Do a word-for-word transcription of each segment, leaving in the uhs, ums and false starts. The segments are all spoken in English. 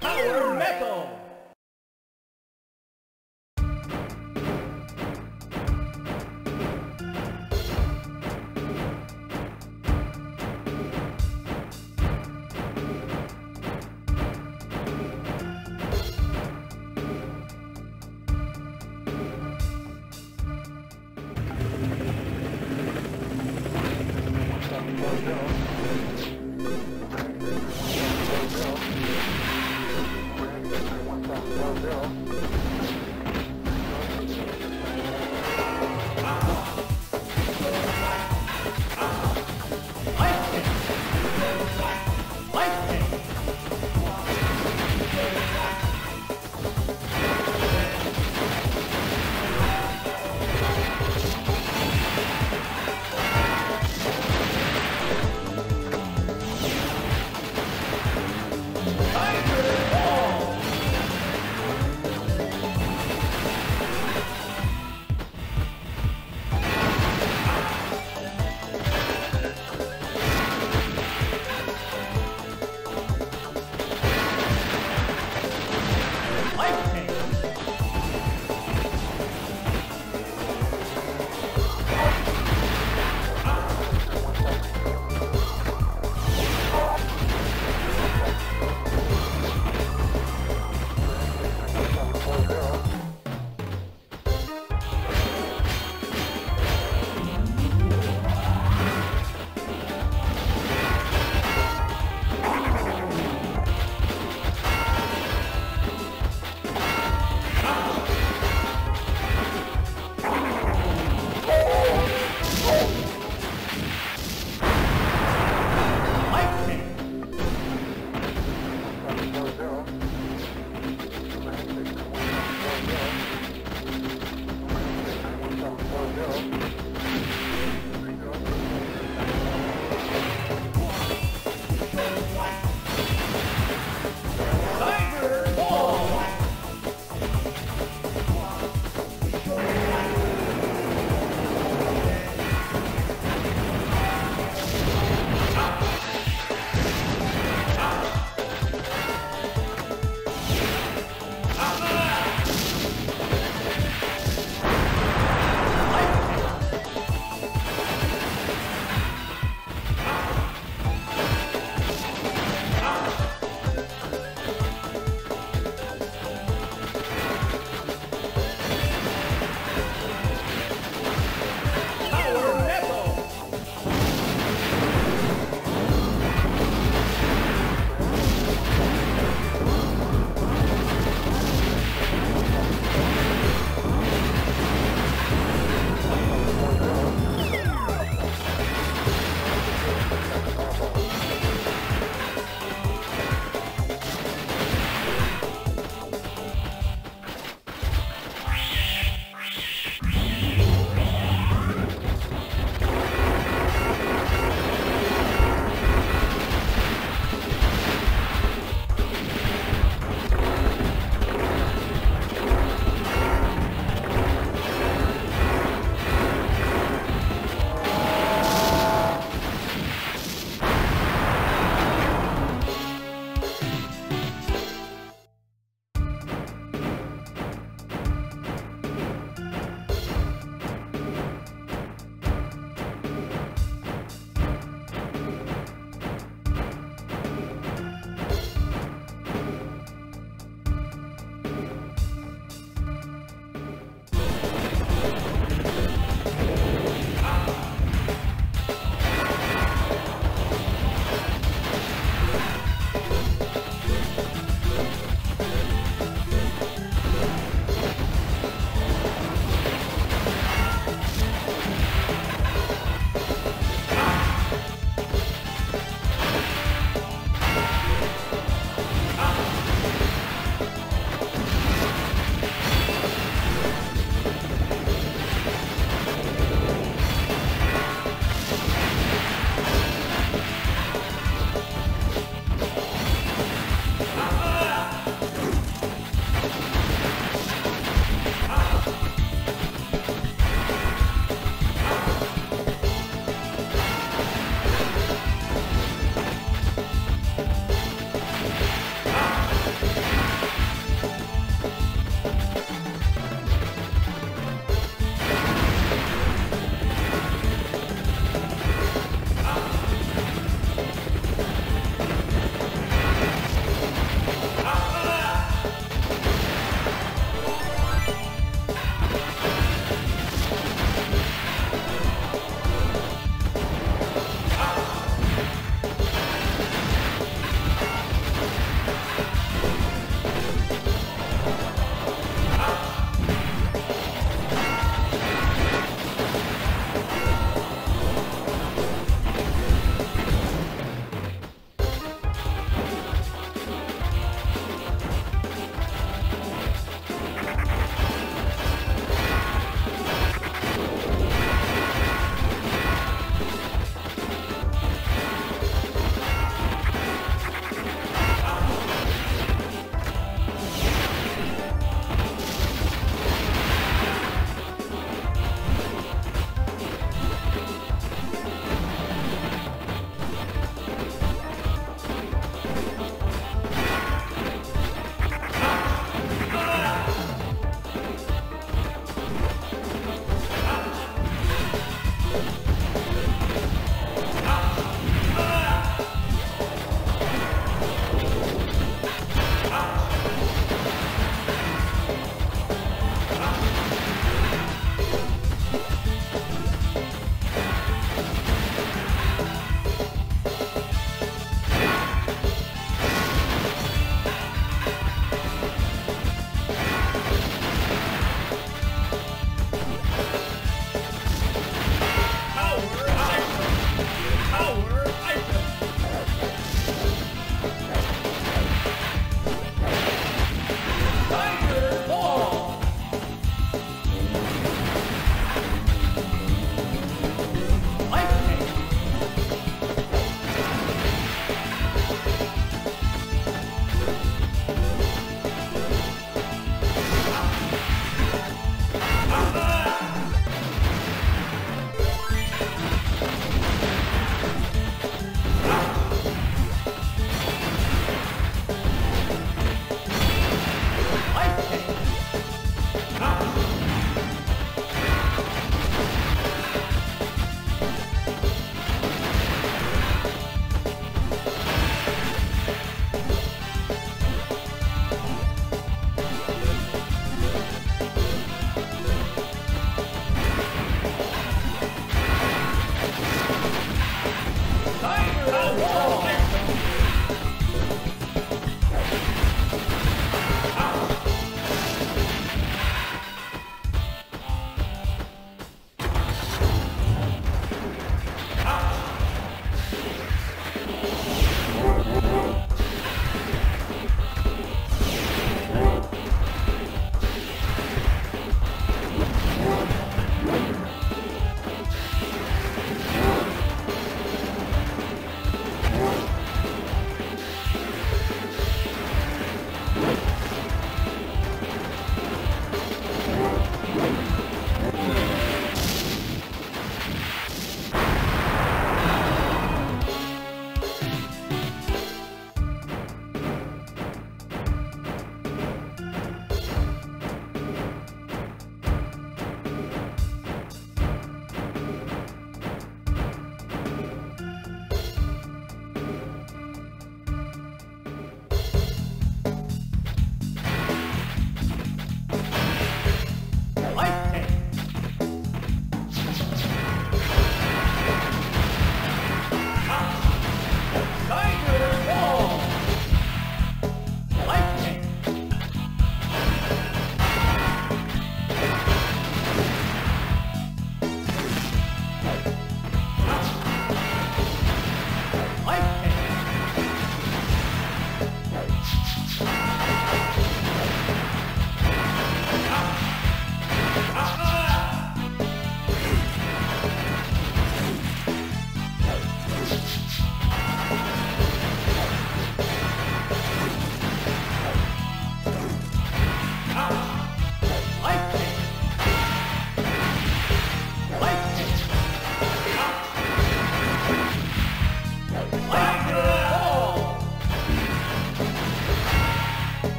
Power Metal! Tiger Ball!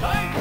Hey!